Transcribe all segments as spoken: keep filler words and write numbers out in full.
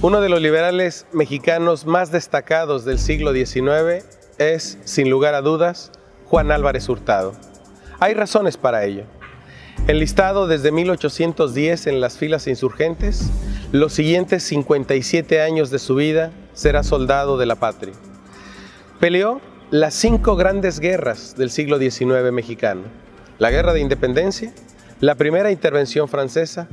Uno de los liberales mexicanos más destacados del siglo diecinueve es, sin lugar a dudas, Juan Álvarez Hurtado. Hay razones para ello. Enlistado desde mil ochocientos diez en las filas insurgentes, los siguientes cincuenta y siete años de su vida será soldado de la patria. Peleó las cinco grandes guerras del siglo diecinueve mexicano: la Guerra de Independencia, la Primera Intervención Francesa,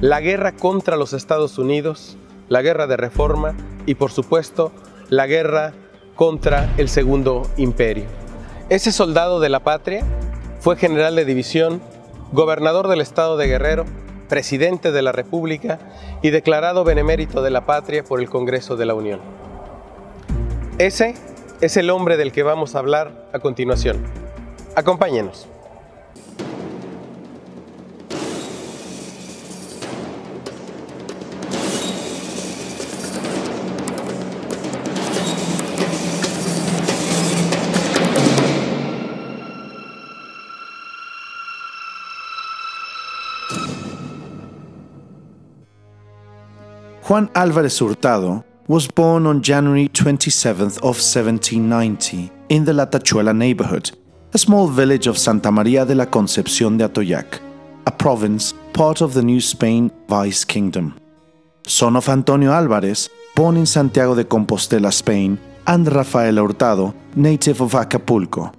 la Guerra contra los Estados Unidos, la Guerra de Reforma y, por supuesto, la Guerra contra el Segundo Imperio. Ese soldado de la patria fue general de división, gobernador del estado de Guerrero, presidente de la República y declarado benemérito de la patria por el Congreso de la Unión. Ese es el hombre del que vamos a hablar a continuación. Acompáñenos. Juan Álvarez Hurtado was born on January twenty-seventh of seventeen ninety in the La Tachuela neighborhood, a small village of Santa María de la Concepción de Atoyac, a province part of the New Spain Vice Kingdom. Son of Antonio Álvarez, born in Santiago de Compostela, Spain, and Rafaela Hurtado, native of Acapulco.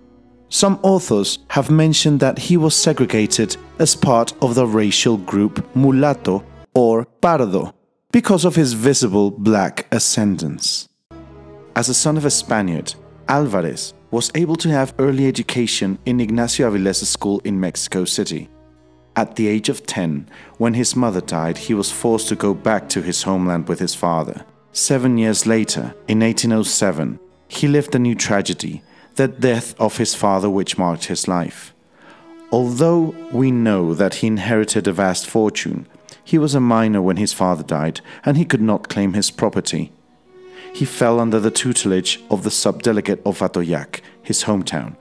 Some authors have mentioned that he was segregated as part of the racial group mulatto or pardo, because of his visible black ascendance. As a son of a Spaniard, Álvarez was able to have early education in Ignacio Avilés' school in Mexico City. At the age of ten, when his mother died, he was forced to go back to his homeland with his father. Seven years later, in eighteen oh seven, he lived a new tragedy, the death of his father, which marked his life. Although we know that he inherited a vast fortune, he was a minor when his father died, and he could not claim his property. He fell under the tutelage of the subdelegate of Atoyac, his hometown,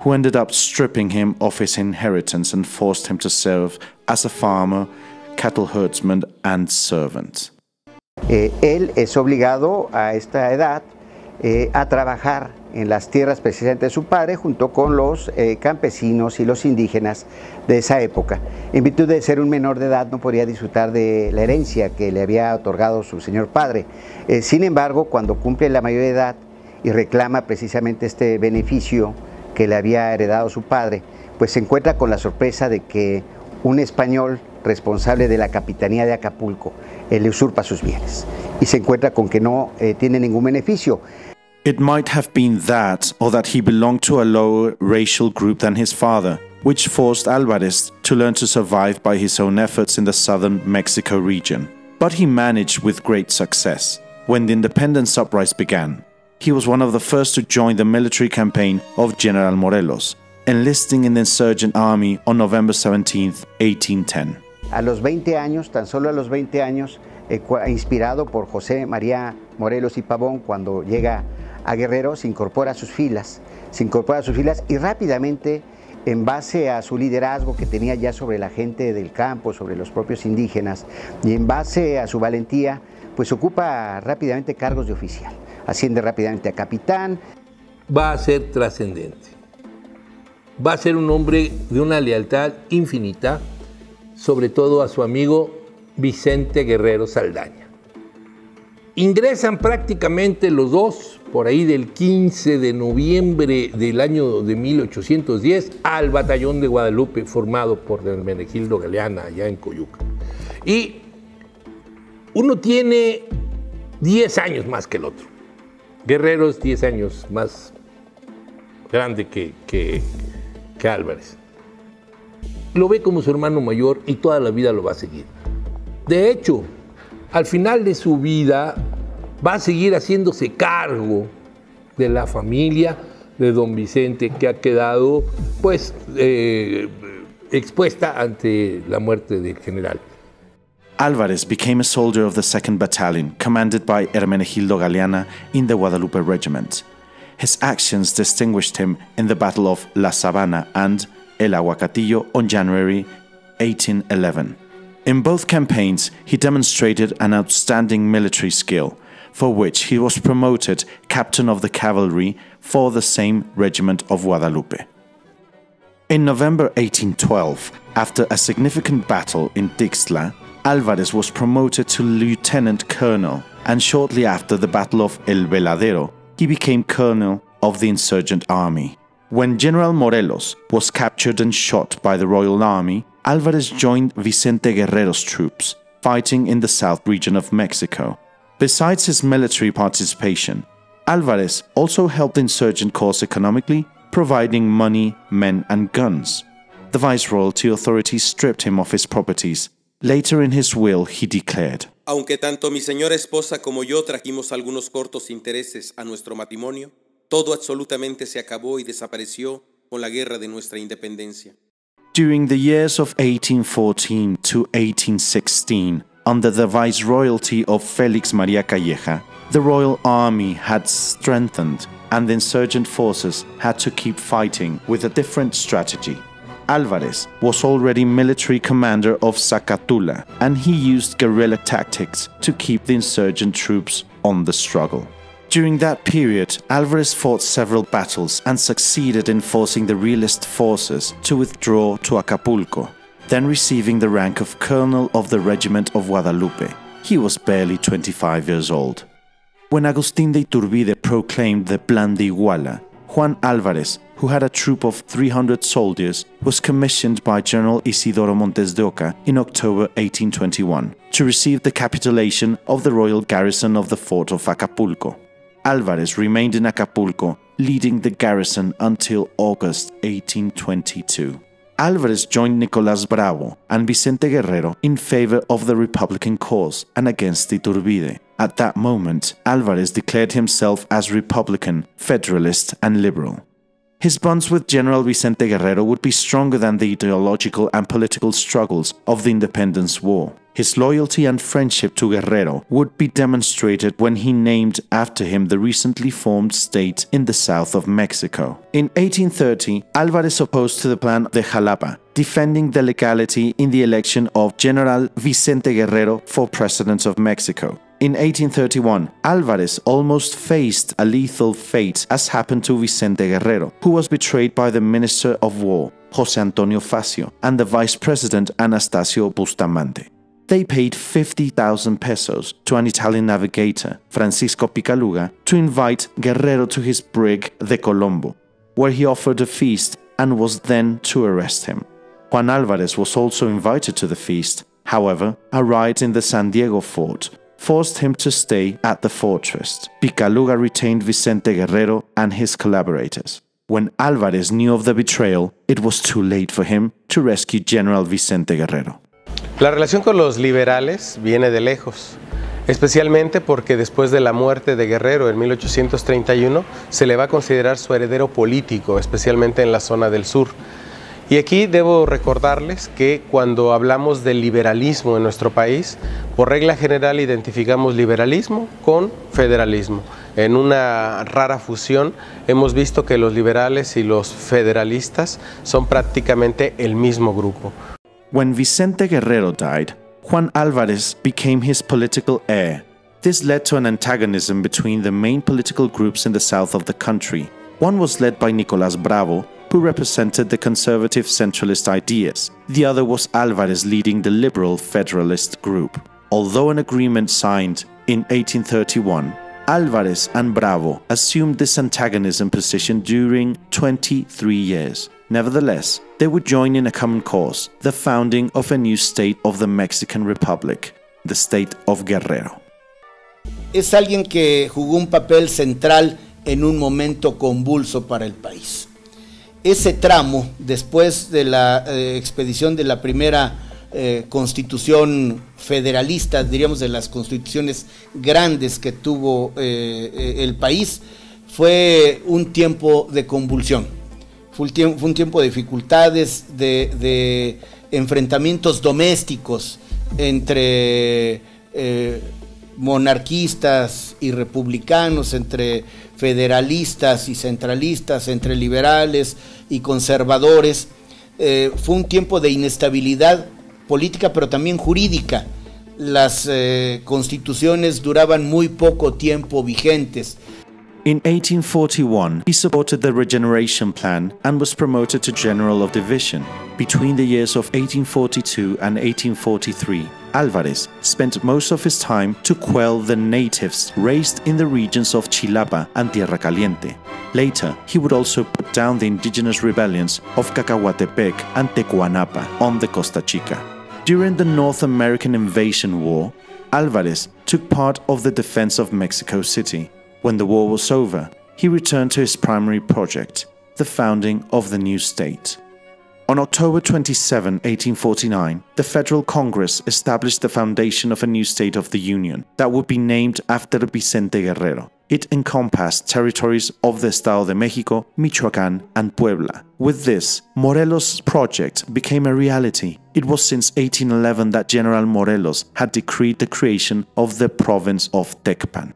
who ended up stripping him of his inheritance and forced him to serve as a farmer, cattle herdsman, and servant. Eh, él es obligado a esta edad eh, a trabajar en las tierras precisamente de su padre, junto con los eh, campesinos y los indígenas de esa época. En virtud de ser un menor de edad, no podía disfrutar de la herencia que le había otorgado su señor padre. Eh, sin embargo, cuando cumple la mayoría de edad y reclama precisamente este beneficio que le había heredado su padre, pues se encuentra con la sorpresa de que un español responsable de la capitanía de Acapulco eh, le usurpa sus bienes y se encuentra con que no eh, tiene ningún beneficio. It might have been that, or that he belonged to a lower racial group than his father, which forced Álvarez to learn to survive by his own efforts in the southern Mexico region. But he managed with great success. When the independence uprising began, he was one of the first to join the military campaign of General Morelos, enlisting in the insurgent army on November seventeenth, eighteen ten. A los veinte años, tan solo a los veinte años, eh, inspirado por José María Morelos y Pavón, cuando llega a Guerrero, se incorpora a sus filas, se incorpora a sus filas y rápidamente, en base a su liderazgo que tenía ya sobre la gente del campo, sobre los propios indígenas, y en base a su valentía, pues ocupa rápidamente cargos de oficial, asciende rápidamente a capitán. Va a ser trascendente, va a ser un hombre de una lealtad infinita, sobre todo a su amigo Vicente Guerrero Saldaña. Ingresan prácticamente los dos, por ahí del quince de noviembre del año de mil ochocientos diez, al batallón de Guadalupe, formado por Hermenegildo Galeana, allá en Coyuca. Y uno tiene diez años más que el otro. Guerrero es diez años más grande que, que, que Álvarez. Lo ve como su hermano mayor y toda la vida lo va a seguir. De hecho, al final de su vida va a seguir haciéndose cargo de la familia de don Vicente, que ha quedado pues eh, expuesta ante la muerte del general. Álvarez became a soldier of the second Battalion, commanded by Hermenegildo Galeana in the Guadalupe Regiment. His actions distinguished him in the Battle of La Sabana and El Aguacatillo on January eighteen eleven. In both campaigns, he demonstrated an outstanding military skill, for which he was promoted captain of the cavalry for the same regiment of Guadalupe. In November eighteen twelve, after a significant battle in Tixla, Álvarez was promoted to lieutenant colonel, and shortly after the Battle of El Veladero, he became colonel of the insurgent army. When General Morelos was captured and shot by the Royal Army, Álvarez joined Vicente Guerrero's troops, fighting in the south region of Mexico. Besides his military participation, Álvarez also helped the insurgent cause economically, providing money, men, and guns. The Viceroyalty authorities stripped him of his properties. Later in his will, he declared, "Aunque tanto mi señora esposa como yo trajimos algunos cortos intereses a nuestro matrimonio, todo absolutamente se acabó y desapareció con la guerra de nuestra independencia." During the years of eighteen fourteen to eighteen sixteen, under the viceroyalty of Félix María Calleja, the Royal Army had strengthened and the insurgent forces had to keep fighting with a different strategy. Álvarez was already military commander of Zacatula, and he used guerrilla tactics to keep the insurgent troops on the struggle. During that period, Álvarez fought several battles and succeeded in forcing the realist forces to withdraw to Acapulco, then receiving the rank of colonel of the regiment of Guadalupe. He was barely twenty-five years old. When Agustín de Iturbide proclaimed the Plan de Iguala, Juan Álvarez, who had a troop of three hundred soldiers, was commissioned by General Isidoro Montes de Oca in October eighteen twenty-one to receive the capitulation of the royal garrison of the fort of Acapulco. Álvarez remained in Acapulco, leading the garrison until August eighteen twenty-two. Álvarez joined Nicolás Bravo and Vicente Guerrero in favor of the Republican cause and against Iturbide. At that moment, Álvarez declared himself as Republican, Federalist, and Liberal. His bonds with General Vicente Guerrero would be stronger than the ideological and political struggles of the Independence War. His loyalty and friendship to Guerrero would be demonstrated when he named after him the recently formed state in the south of Mexico. In eighteen thirty, Álvarez opposed to the Plan de Jalapa, defending the legality in the election of General Vicente Guerrero for President of Mexico. In eighteen thirty-one, Álvarez almost faced a lethal fate, as happened to Vicente Guerrero, who was betrayed by the Minister of War, José Antonio Facio, and the Vice President Anastasio Bustamante. They paid fifty thousand pesos to an Italian navigator, Francisco Picaluga, to invite Guerrero to his brig the Colombo, where he offered a feast and was then to arrest him. Juan Álvarez was also invited to the feast. However, a riot in the San Diego fort forced him to stay at the fortress. Picaluga retained Vicente Guerrero and his collaborators. When Álvarez knew of the betrayal, it was too late for him to rescue General Vicente Guerrero. La relación con los liberales viene de lejos, especialmente porque después de la muerte de Guerrero en mil ochocientos treinta y uno se le va a considerar su heredero político, especialmente en la zona del sur. Y aquí debo recordarles que cuando hablamos del liberalismo en nuestro país, por regla general identificamos liberalismo con federalismo. En una rara fusión hemos visto que los liberales y los federalistas son prácticamente el mismo grupo. When Vicente Guerrero died, Juan Álvarez became his political heir. This led to an antagonism between the main political groups in the south of the country. One was led by Nicolás Bravo, who represented the conservative centralist ideas. The other was Álvarez, leading the liberal federalist group. Although an agreement signed in eighteen thirty-one, Álvarez and Bravo assumed this antagonism position during twenty-three years. Nevertheless, they would join in a common cause, the founding of a new state of the Mexican Republic, the State of Guerrero. Es alguien que jugó un papel central en un momento convulso para el país. Ese tramo, después de la eh, expedición de la primera eh, constitución federalista, diríamos de las constituciones grandes que tuvo eh, el país, fue un tiempo de convulsión. Fue un tiempo de dificultades, de, de enfrentamientos domésticos entre eh, monarquistas y republicanos, entre federalistas y centralistas, entre liberales y conservadores. Eh, fue un tiempo de inestabilidad política, pero también jurídica. Las eh, constituciones duraban muy poco tiempo vigentes. In eighteen forty-one, he supported the Regeneration Plan and was promoted to General of Division. Between the years of eighteen forty-two and eighteen forty-three, Álvarez spent most of his time to quell the natives raised in the regions of Chilapa and Tierra Caliente. Later, he would also put down the indigenous rebellions of Cacahuatepec and Tecuanapa on the Costa Chica. During the North American Invasion War, Álvarez took part of the defense of Mexico City. When the war was over, he returned to his primary project, the founding of the new state. On October twenty-seventh, eighteen forty-nine, the Federal Congress established the foundation of a new state of the Union that would be named after Vicente Guerrero. It encompassed territories of the Estado de México, Michoacán, and Puebla. With this, Morelos' project became a reality. It was since eighteen eleven that General Morelos had decreed the creation of the province of Tecpan.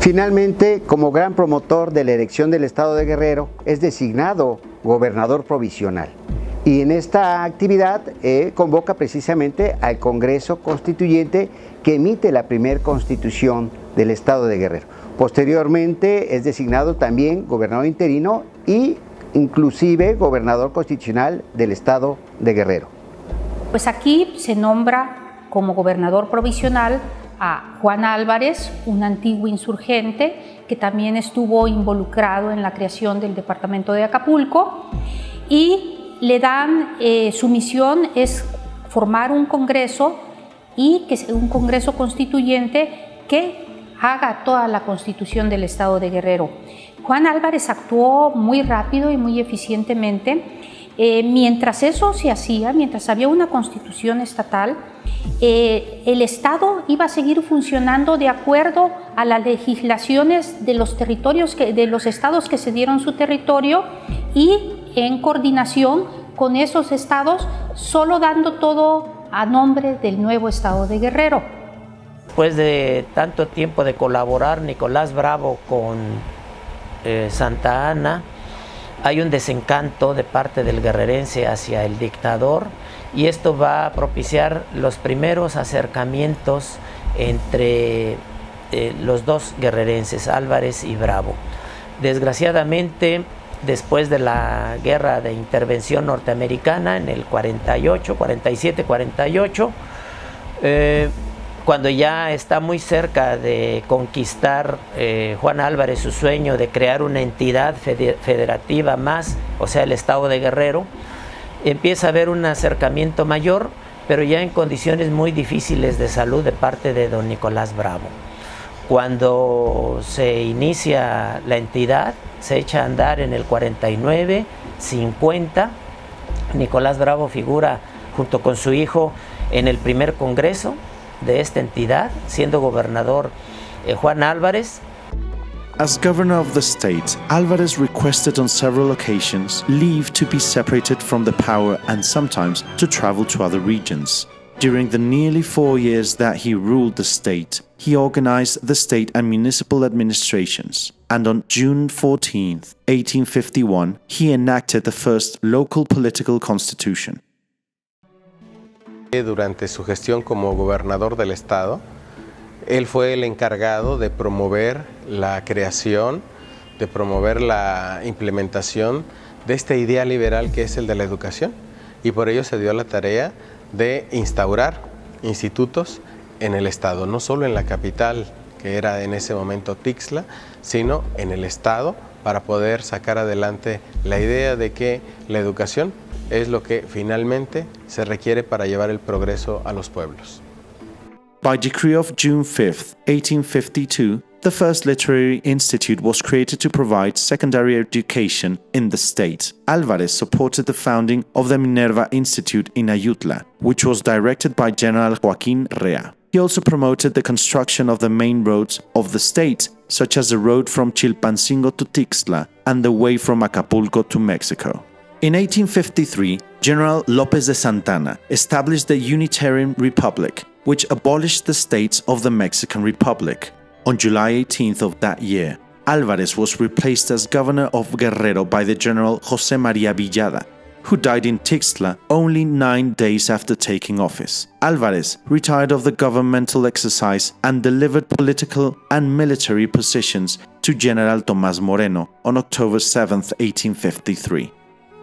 Finalmente, como gran promotor de la elección del Estado de Guerrero, es designado gobernador provisional. Y en esta actividad eh, convoca precisamente al Congreso Constituyente que emite la primera Constitución del Estado de Guerrero. Posteriormente es designado también gobernador interino e inclusive gobernador constitucional del Estado de Guerrero. Pues aquí se nombra como gobernador provisional a Juan Álvarez, un antiguo insurgente que también estuvo involucrado en la creación del departamento de Acapulco, y le dan eh, su misión es formar un congreso y que sea un congreso constituyente que haga toda la constitución del Estado de Guerrero. Juan Álvarez actuó muy rápido y muy eficientemente. Eh, mientras eso se hacía, mientras había una constitución estatal, eh, el Estado iba a seguir funcionando de acuerdo a las legislaciones de los territorios, que, de los estados que se dieron su territorio, y en coordinación con esos estados, solo dando todo a nombre del nuevo Estado de Guerrero. Después de tanto tiempo de colaborar Nicolás Bravo con eh, Santa Anna, hay un desencanto de parte del guerrerense hacia el dictador, y esto va a propiciar los primeros acercamientos entre eh, los dos guerrerenses, Álvarez y Bravo. Desgraciadamente, después de la guerra de intervención norteamericana en el cuarenta y ocho, cuarenta y siete, cuarenta y ocho, eh, cuando ya está muy cerca de conquistar eh, Juan Álvarez su sueño de crear una entidad federativa más, o sea, el Estado de Guerrero, empieza a haber un acercamiento mayor, pero ya en condiciones muy difíciles de salud de parte de don Nicolás Bravo. Cuando se inicia la entidad, se echa a andar en el cuarenta y nueve, cincuenta, Nicolás Bravo figura junto con su hijo en el primer congreso de esta entidad, siendo gobernador eh, Juan Álvarez. As governor of the state, Álvarez requested on several occasions leave to be separated from the power and sometimes to travel to other regions. During the nearly four years that he ruled the state, he organized the state and municipal administrations, and on June fourteenth, eighteen fifty-one, he enacted the first local political constitution. Durante su gestión como gobernador del estado, él fue el encargado de promover la creación, de promover la implementación de esta idea liberal que es el de la educación, y por ello se dio la tarea de instaurar institutos en el estado, no solo en la capital, que era en ese momento Tixla, sino en el estado, para poder sacar adelante la idea de que la educación es lo que finalmente se requiere para llevar el progreso a los pueblos. By decree of June fifth, eighteen fifty-two, the first literary institute was created to provide secondary education in the state. Álvarez supported the founding of the Minerva Institute in Ayutla, which was directed by General Joaquín Rea. He also promoted the construction of the main roads of the state, such as the road from Chilpancingo to Tixla and the way from Acapulco to Mexico. In eighteen fifty-three, General López de Santa Anna established the Unitarian Republic, which abolished the states of the Mexican Republic. On July eighteenth of that year, Álvarez was replaced as governor of Guerrero by the General José María Villada, who died in Tixla only nine days after taking office. Álvarez retired of the governmental exercise and delivered political and military positions to General Tomás Moreno on October seventh, eighteen fifty-three.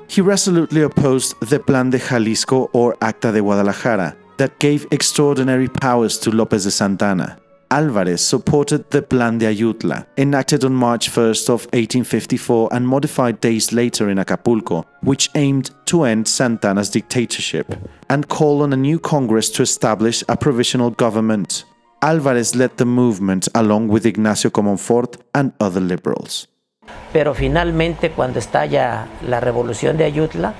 He resolutely opposed the Plan de Jalisco or Acta de Guadalajara that gave extraordinary powers to López de Santa Anna. Álvarez supported the Plan de Ayutla, enacted on March first of eighteen fifty-four and modified days later in Acapulco, which aimed to end Santa Anna's dictatorship and called on a new Congress to establish a provisional government. Álvarez led the movement along with Ignacio Comonfort and other liberals. Pero finalmente, cuando estalla la revolución de Ayutla,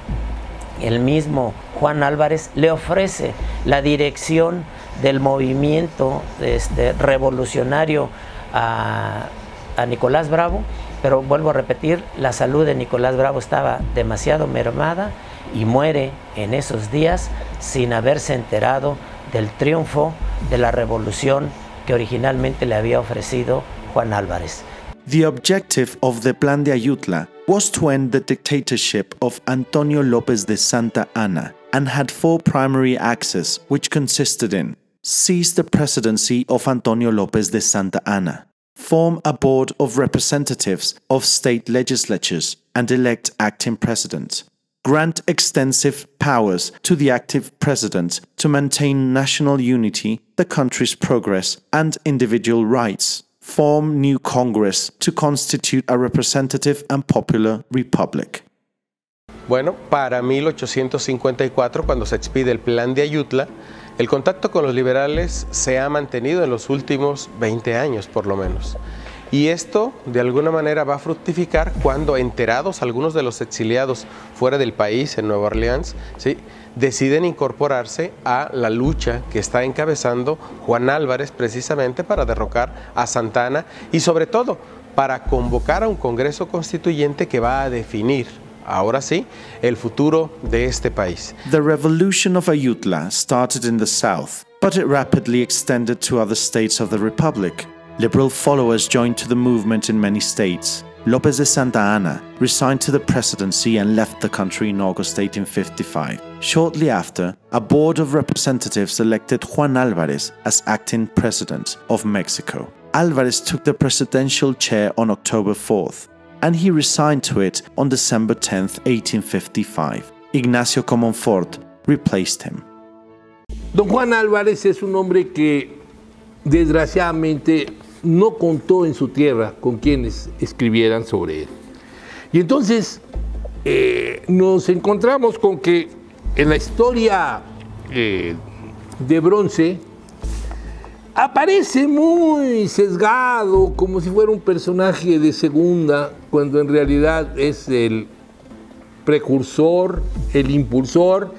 el mismo Juan Álvarez le ofrece la dirección del movimiento este, revolucionario a, a Nicolás Bravo, pero vuelvo a repetir, la salud de Nicolás Bravo estaba demasiado mermada y muere en esos días sin haberse enterado del triunfo de la revolución que originalmente le había ofrecido Juan Álvarez. The objective of the Plan de Ayutla was to end the dictatorship of Antonio López de Santa Anna and had four primary axes, which consisted in: seize the presidency of Antonio López de Santa Anna, form a board of representatives of state legislatures and elect acting president, grant extensive powers to the active president to maintain national unity, the country's progress, and individual rights, form new Congress to constitute a representative and popular republic. Bueno, para mil ochocientos cincuenta y cuatro, cuando se expide el Plan de Ayutla, el contacto con los liberales se ha mantenido en los últimos veinte años por lo menos. Y esto de alguna manera va a fructificar cuando, enterados algunos de los exiliados fuera del país, en Nueva Orleans, ¿sí?, deciden incorporarse a la lucha que está encabezando Juan Álvarez precisamente para derrocar a Santa Anna y sobre todo para convocar a un Congreso Constituyente que va a definir, ahora sí, el futuro de este país. The revolution of Ayutla started in the south, but it rapidly extended to other states of the republic. Liberal followers joined to the movement in many states. López de Santa Anna resigned to the presidency and left the country in August eighteen fifty-five. Shortly after, a board of representatives elected Juan Álvarez as acting president of Mexico. Álvarez took the presidential chair on October fourth, and he resigned to it on December tenth, eighteen fifty-five. Ignacio Comonfort replaced him. Don Juan Álvarez es un hombre que, desgraciadamente, no contó en su tierra con quienes escribieran sobre él. Y entonces eh, nos encontramos con que en la historia eh, de bronce aparece muy sesgado, como si fuera un personaje de segunda, cuando en realidad es el precursor, el impulsor,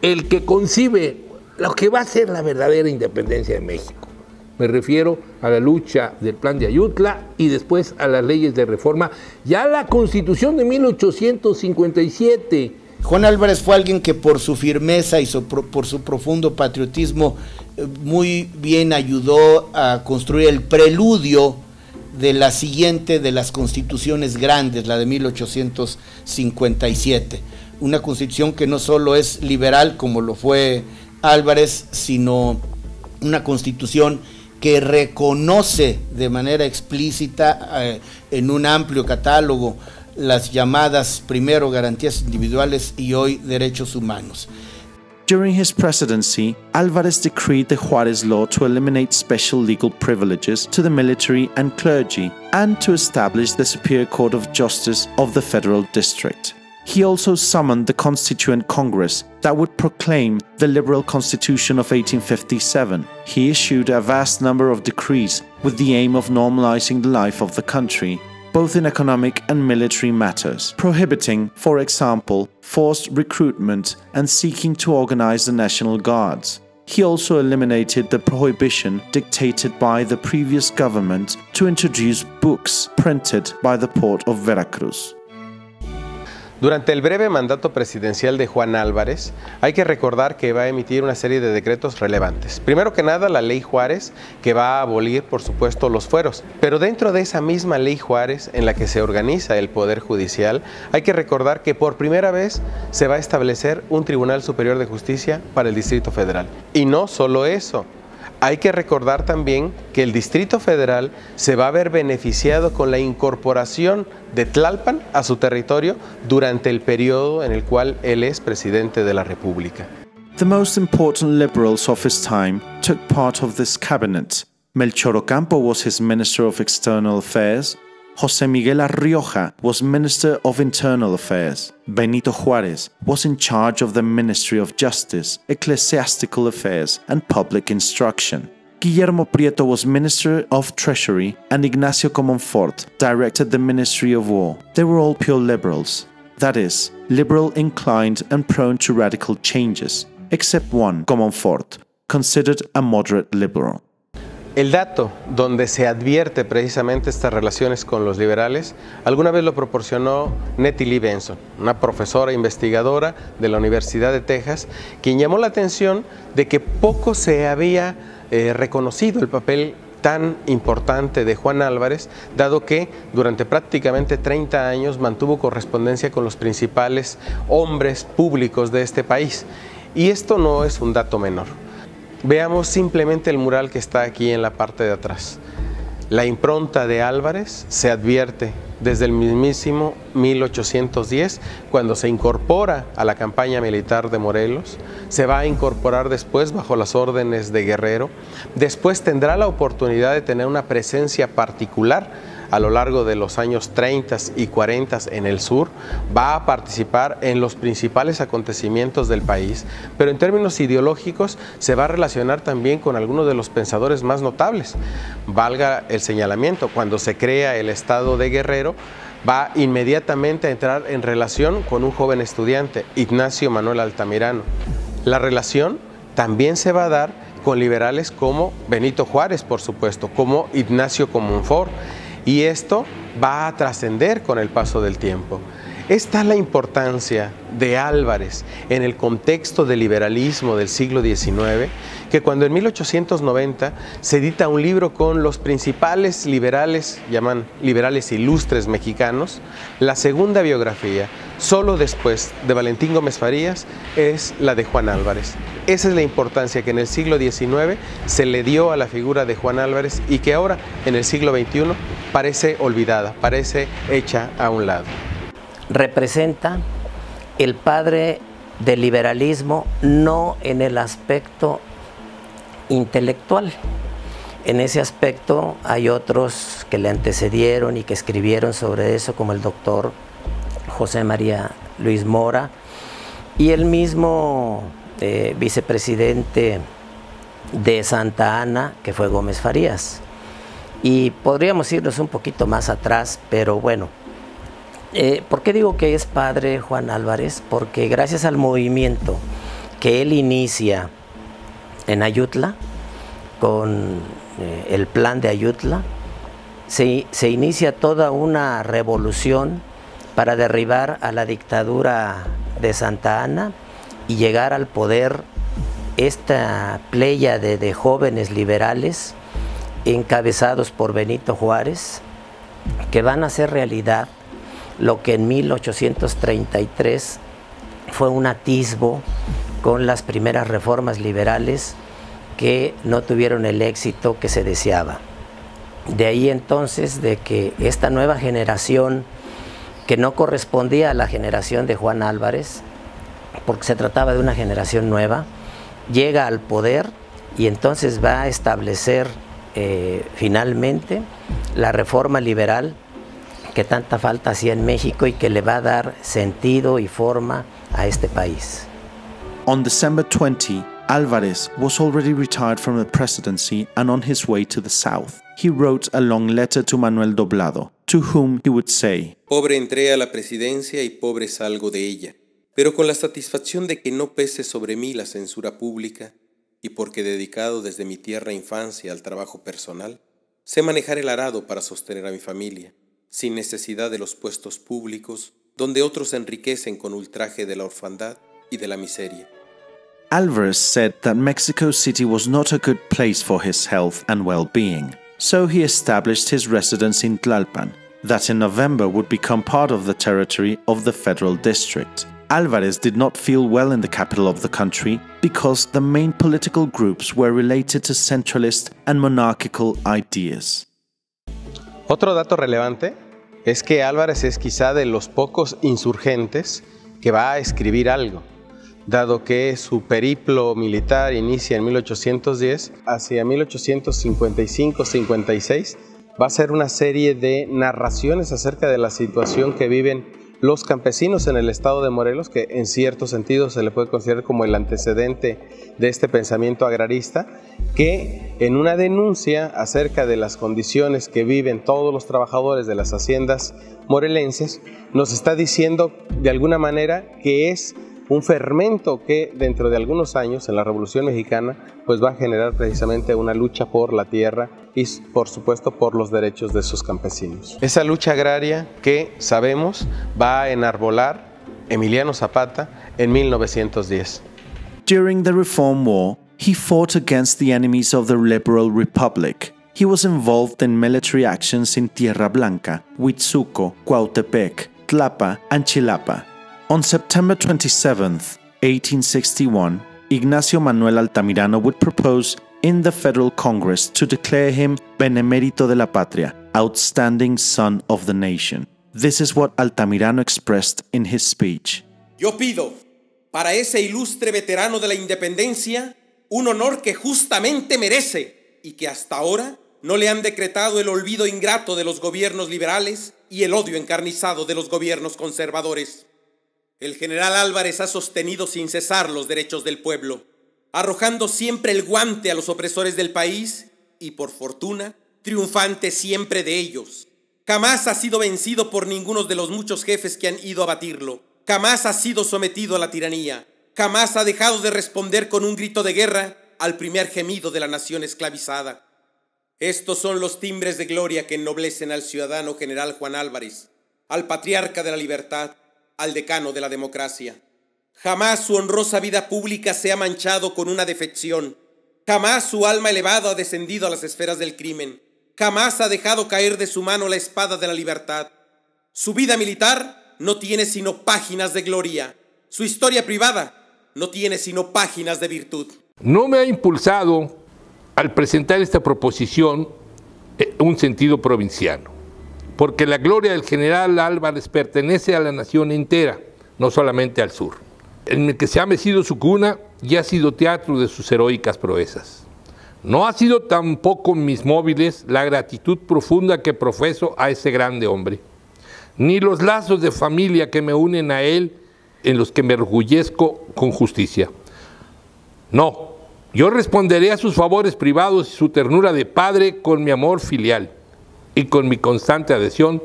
el que concibe lo que va a ser la verdadera independencia de México. Me refiero a la lucha del Plan de Ayutla y después a las leyes de reforma, ya la Constitución de mil ochocientos cincuenta y siete. Juan Álvarez fue alguien que por su firmeza y su, por su profundo patriotismo muy bien ayudó a construir el preludio de la siguiente de las constituciones grandes, la de mil ochocientos cincuenta y siete. Una constitución que no solo es liberal como lo fue Álvarez, sino una constitución que reconoce de manera explícita eh, en un amplio catálogo las llamadas primero garantías individuales y hoy derechos humanos. During his presidency, Álvarez decreed the Juárez Law to eliminate special legal privileges to the military and clergy and to establish the Superior Court of Justice of the Federal District. He also summoned the Constituent Congress that would proclaim the Liberal Constitution of eighteen fifty-seven. He issued a vast number of decrees with the aim of normalizing the life of the country, both in economic and military matters, prohibiting, for example, forced recruitment and seeking to organize the National Guards. He also eliminated the prohibition dictated by the previous government to introduce books printed by the port of Veracruz. Durante el breve mandato presidencial de Juan Álvarez, hay que recordar que va a emitir una serie de decretos relevantes. Primero que nada, la Ley Juárez, que va a abolir, por supuesto, los fueros. Pero dentro de esa misma Ley Juárez, en la que se organiza el Poder Judicial, hay que recordar que por primera vez se va a establecer un Tribunal Superior de Justicia para el Distrito Federal. Y no solo eso. Hay que recordar también que el Distrito Federal se va a ver beneficiado con la incorporación de Tlalpan a su territorio durante el periodo en el cual él es presidente de la República. The most important liberals of his time took part of this cabinet. Melchor Ocampo was his Minister of External Affairs. José Miguel Arrioja was Minister of Internal Affairs. Benito Juárez was in charge of the Ministry of Justice, Ecclesiastical Affairs and Public Instruction. Guillermo Prieto was Minister of Treasury and Ignacio Comonfort directed the Ministry of War. They were all pure liberals, that is, liberal inclined and prone to radical changes, except one, Comonfort, considered a moderate liberal. El dato donde se advierte precisamente estas relaciones con los liberales, alguna vez lo proporcionó Nettie Lee Benson, una profesora investigadora de la Universidad de Texas, quien llamó la atención de que poco se había eh, reconocido el papel tan importante de Juan Álvarez, dado que durante prácticamente treinta años mantuvo correspondencia con los principales hombres públicos de este país. Y esto no es un dato menor. Veamos simplemente el mural que está aquí en la parte de atrás. La impronta de Álvarez se advierte desde el mismísimo mil ochocientos diez, cuando se incorpora a la campaña militar de Morelos, se va a incorporar después bajo las órdenes de Guerrero, después tendrá la oportunidad de tener una presencia particular a lo largo de los años treinta y cuarenta en el sur, va a participar en los principales acontecimientos del país, pero en términos ideológicos se va a relacionar también con algunos de los pensadores más notables. Valga el señalamiento, cuando se crea el estado de Guerrero, va inmediatamente a entrar en relación con un joven estudiante, Ignacio Manuel Altamirano. La relación también se va a dar con liberales como Benito Juárez, por supuesto, como Ignacio Comonfort, y esto va a trascender con el paso del tiempo. Esta es la importancia de Álvarez en el contexto del liberalismo del siglo diecinueve, que cuando en mil ochocientos noventa se edita un libro con los principales liberales, llaman liberales ilustres mexicanos, la segunda biografía, solo después de Valentín Gómez Farías, es la de Juan Álvarez. Esa es la importancia que en el siglo diecinueve se le dio a la figura de Juan Álvarez y que ahora, en el siglo veintiuno, parece olvidada, parece hecha a un lado. Representa el padre del liberalismo, no en el aspecto intelectual. En ese aspecto hay otros que le antecedieron y que escribieron sobre eso, como el doctor José María Luis Mora y el mismo eh, vicepresidente de Santa Anna, que fue Gómez Farías. Y podríamos irnos un poquito más atrás, pero bueno. Eh, ¿Por qué digo que es padre Juan Álvarez? Porque gracias al movimiento que él inicia en Ayutla, con eh, el Plan de Ayutla, se, se inicia toda una revolución para derribar a la dictadura de Santa Anna y llegar al poder esta pléyade de jóvenes liberales encabezados por Benito Juárez, que van a hacer realidad lo que en mil ochocientos treinta y tres fue un atisbo con las primeras reformas liberales que no tuvieron el éxito que se deseaba. De ahí entonces de que esta nueva generación, que no correspondía a la generación de Juan Álvarez, porque se trataba de una generación nueva, llega al poder y entonces va a establecer eh, finalmente la reforma liberal que tanta falta hacía en México y que le va a dar sentido y forma a este país. On December twentieth, Álvarez was already retired from the presidency and on his way to the south. He wrote a long letter to Manuel Doblado, to whom he would say: "Pobre entré a la presidencia y pobre salgo de ella, pero con la satisfacción de que no pese sobre mí la censura pública y porque dedicado desde mi tierna infancia al trabajo personal, sé manejar el arado para sostener a mi familia, sin necesidad de los puestos públicos donde otros se enriquecen con ultraje de la orfandad y de la miseria. Alvarez said that Mexico City was not a good place for his health and well-being, so he established his residence in Tlalpan, that in November would become part of the territory of the Federal District. Alvarez did not feel well in the capital of the country because the main political groups were related to centralist and monarchical ideas. Otro dato relevante es que Álvarez es quizá de los pocos insurgentes que va a escribir algo, dado que su periplo militar inicia en mil ochocientos diez, hacia mil ochocientos cincuenta y cinco cincuenta y seis va a ser una serie de narraciones acerca de la situación que viven los campesinos en el estado de Morelos, que en cierto sentido se le puede considerar como el antecedente de este pensamiento agrarista, que en una denuncia acerca de las condiciones que viven todos los trabajadores de las haciendas morelenses, nos está diciendo de alguna manera que es un fermento que dentro de algunos años en la Revolución Mexicana pues va a generar precisamente una lucha por la tierra y por supuesto por los derechos de sus campesinos. Esa lucha agraria que sabemos va a enarbolar Emiliano Zapata en mil novecientos diez. During the Reform War, he fought against the enemies of the Liberal Republic. He was involved in military actions in Tierra Blanca, Huitzuco, Cuautepec, Tlapa and Chilapa. On September twenty-seventh, eighteen sixty-one, Ignacio Manuel Altamirano would propose in the Federal Congress to declare him Benemérito de la Patria, Outstanding Son of the Nation. This is what Altamirano expressed in his speech. Yo pido para ese ilustre veterano de la independencia un honor que justamente merece y que hasta ahora no le han decretado el olvido ingrato de los gobiernos liberales y el odio encarnizado de los gobiernos conservadores. El general Álvarez ha sostenido sin cesar los derechos del pueblo, arrojando siempre el guante a los opresores del país y, por fortuna, triunfante siempre de ellos. Jamás ha sido vencido por ninguno de los muchos jefes que han ido a batirlo. Jamás ha sido sometido a la tiranía. Jamás ha dejado de responder con un grito de guerra al primer gemido de la nación esclavizada. Estos son los timbres de gloria que ennoblecen al ciudadano general Juan Álvarez, al patriarca de la libertad, al decano de la democracia. Jamás su honrosa vida pública se ha manchado con una defección. Jamás su alma elevada ha descendido a las esferas del crimen. Jamás ha dejado caer de su mano la espada de la libertad. Su vida militar no tiene sino páginas de gloria. Su historia privada no tiene sino páginas de virtud. No me ha impulsado, al presentar esta proposición, un sentido provinciano, porque la gloria del general Álvarez pertenece a la nación entera, no solamente al sur, en el que se ha mecido su cuna y ha sido teatro de sus heroicas proezas. No ha sido tampoco mis móviles la gratitud profunda que profeso a ese grande hombre, ni los lazos de familia que me unen a él, en los que me orgullezco con justicia. No, yo responderé a sus favores privados y su ternura de padre con mi amor filial, y con mi constante adhesión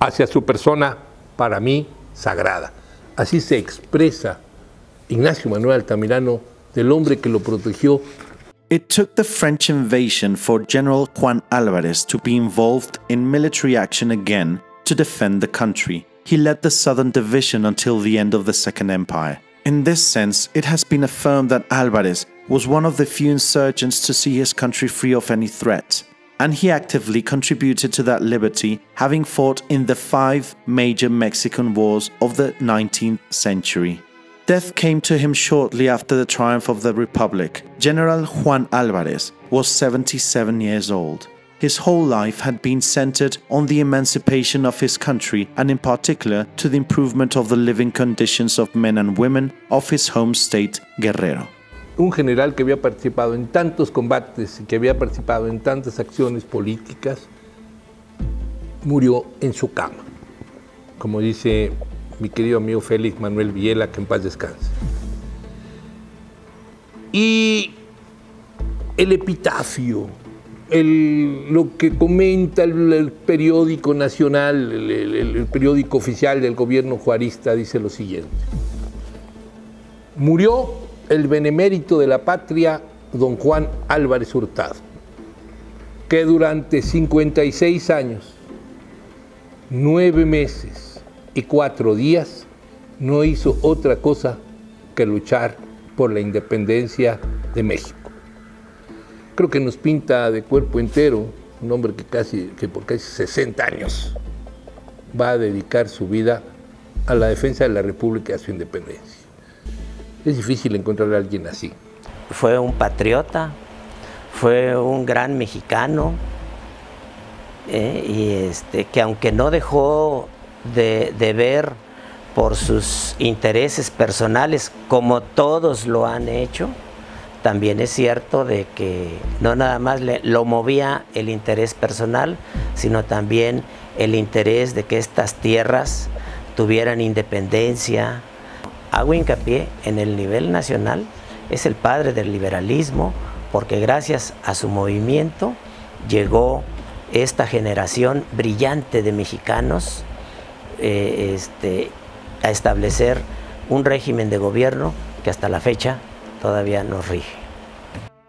hacia su persona, para mí, sagrada. Así se expresa Ignacio Manuel Altamirano del hombre que lo protegió. It took the French invasion for General Juan Álvarez to be involved in military action again to defend the country. He led the Southern Division until the end of the Second Empire. In this sense, it has been affirmed that Álvarez was one of the few insurgents to see his country free of any threat, and he actively contributed to that liberty, having fought in the five major Mexican wars of the nineteenth century. Death came to him shortly after the triumph of the Republic. General Juan Álvarez was seventy-seven years old. His whole life had been centered on the emancipation of his country, and in particular to the improvement of the living conditions of men and women of his home state, Guerrero. Un general que había participado en tantos combates y que había participado en tantas acciones políticas, murió en su cama, como dice mi querido amigo Félix Manuel Viela, que en paz descanse. Y el epitafio, el, lo que comenta el, el periódico nacional, el, el, el periódico oficial del gobierno juarista, dice lo siguiente: murió el benemérito de la patria, don Juan Álvarez Hurtado, que durante cincuenta y seis años, nueve meses y cuatro días no hizo otra cosa que luchar por la independencia de México. Creo que nos pinta de cuerpo entero un hombre que, casi, que por casi sesenta años va a dedicar su vida a la defensa de la República y a su independencia. Es difícil encontrar a alguien así. Fue un patriota, fue un gran mexicano, eh, y este, que aunque no dejó de, de ver por sus intereses personales, como todos lo han hecho, también es cierto de que no nada más le, lo movía el interés personal, sino también el interés de que estas tierras tuvieran independencia. Hago hincapié en el nivel nacional, es el padre del liberalismo, porque gracias a su movimiento llegó esta generación brillante de mexicanos eh, este, a establecer un régimen de gobierno que hasta la fecha todavía nos rige.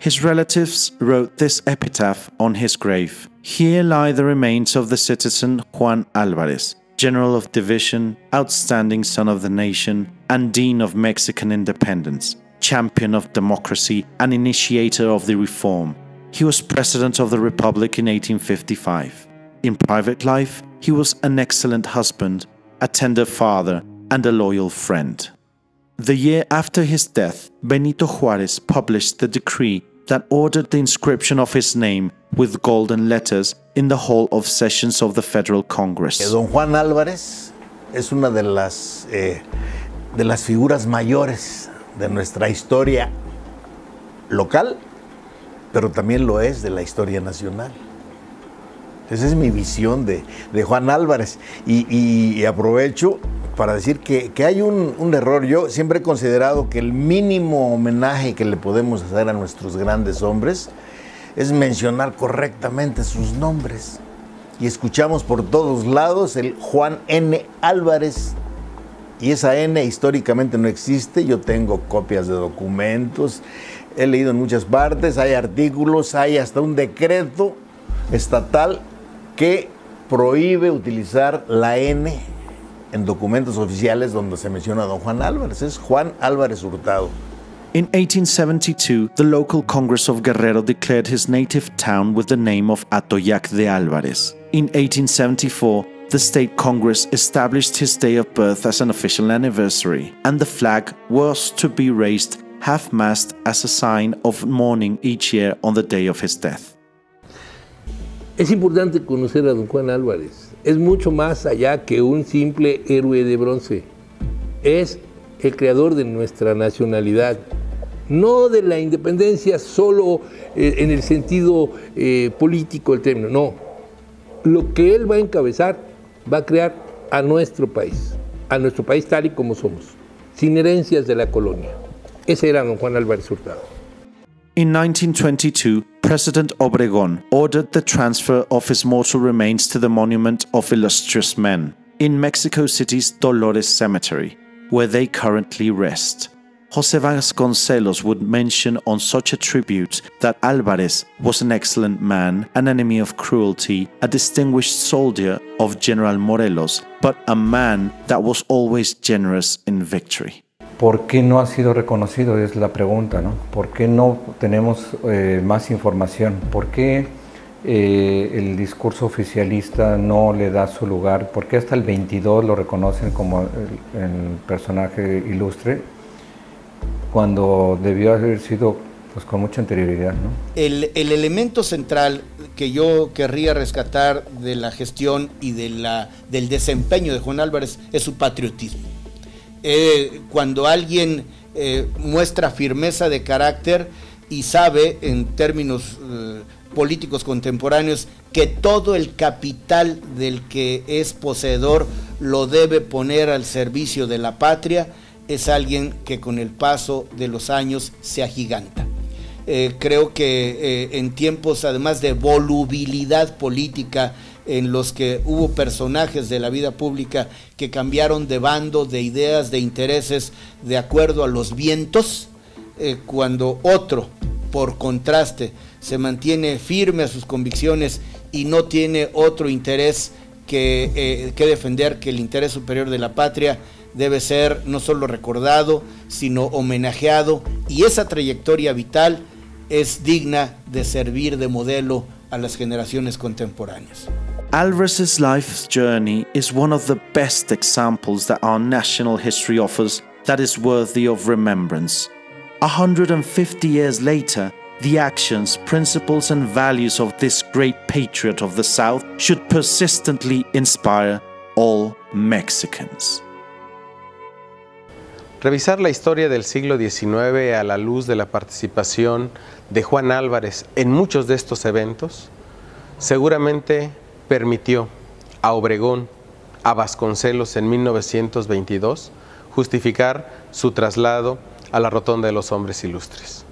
His relatives wrote this epitaph on his grave. Here lie the remains of the citizen Juan Álvarez, general of division, outstanding son of the nation, and dean of Mexican independence, champion of democracy and initiator of the reform. He was president of the Republic in eighteen fifty-five. In private life, he was an excellent husband, a tender father, and a loyal friend. The year after his death, Benito Juárez published the decree that ordered the inscription of his name with golden letters in the hall of sessions of the Federal Congress. Don Juan Álvarez es una de las, eh, de las figuras mayores de nuestra historia local, pero también lo es de la historia nacional. Esa es mi visión de, de Juan Álvarez, y, y, y aprovecho para decir que, que hay un, un error. Yo siempre he considerado que el mínimo homenaje que le podemos hacer a nuestros grandes hombres es mencionar correctamente sus nombres, y escuchamos por todos lados el Juan N. Álvarez, y esa N históricamente no existe. Yo tengo copias de documentos, he leído en muchas partes, hay artículos, hay hasta un decreto estatal que prohíbe utilizar la N en documentos oficiales donde se menciona a don Juan Álvarez. Es Juan Álvarez Hurtado. In eighteen seventy-two, the local Congress of Guerrero declared his native town with the name of Atoyac de Álvarez. In eighteen seventy-four, the State Congress established his day of birth as an official anniversary, and the flag was to be raised half-mast as a sign of mourning each year on the day of his death. Es importante conocer a don Juan Álvarez. Es mucho más allá que un simple héroe de bronce. Es el creador de nuestra nacionalidad, no de la independencia solo eh, en el sentido eh, político del término, no. Lo que él va a encabezar va a crear a nuestro país, a nuestro país tal y como somos, sin herencias de la colonia. Ese era don Juan Álvarez Hurtado. In nineteen twenty-two, President Obregón ordered the transfer of his mortal remains to the Monument of Illustrious Men in Mexico City's Dolores Cemetery, where they currently rest. José Vasconcelos would mention on such a tribute that Álvarez was an excellent man, an enemy of cruelty, a distinguished soldier of General Morelos, but a man that was always generous in victory. ¿Por qué no ha sido reconocido? Es la pregunta, ¿no? ¿Por qué no tenemos eh, más información? ¿Por qué eh, el discurso oficialista no le da su lugar? ¿Por qué hasta el veintidós lo reconocen como el, el personaje ilustre, cuando debió haber sido pues con mucha anterioridad, ¿no? El, el elemento central que yo querría rescatar de la gestión y de la, del desempeño de Juan Álvarez es su patriotismo. Eh, cuando alguien eh, muestra firmeza de carácter y sabe, en términos eh, políticos contemporáneos, que todo el capital del que es poseedor lo debe poner al servicio de la patria, es alguien que con el paso de los años se agiganta. Eh, creo que eh, en tiempos además de volubilidad política, en los que hubo personajes de la vida pública que cambiaron de bando, de ideas, de intereses, de acuerdo a los vientos, eh, cuando otro, por contraste, se mantiene firme a sus convicciones y no tiene otro interés que, eh, que defender que el interés superior de la patria debe ser no solo recordado, sino homenajeado, y esa trayectoria vital es digna de servir de modelo a las generaciones contemporáneas. Alvarez's life journey is one of the best examples that our national history offers that is worthy of remembrance. one hundred fifty years later, the actions, principles and values of this great patriot of the South should persistently inspire all Mexicans. Revisar la historia del siglo diecinueve a la luz de la participación de Juan Álvarez en muchos de estos eventos seguramente permitió a Obregón, a Vasconcelos en mil novecientos veintidós justificar su traslado a la Rotonda de los Hombres Ilustres.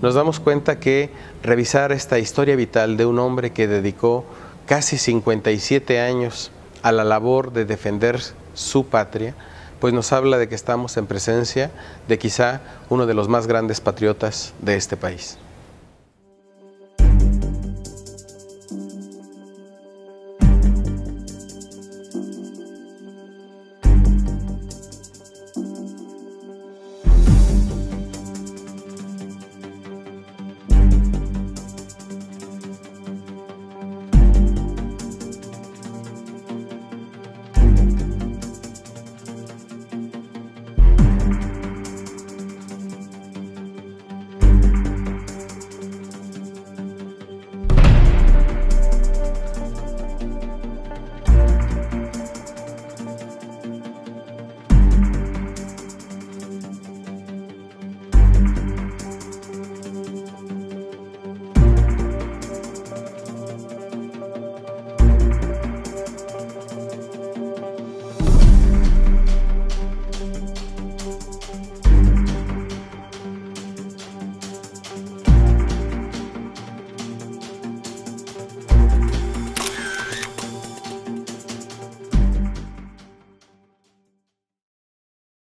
Nos damos cuenta que revisar esta historia vital de un hombre que dedicó casi cincuenta y siete años a la labor de defender su patria, pues nos habla de que estamos en presencia de quizá uno de los más grandes patriotas de este país.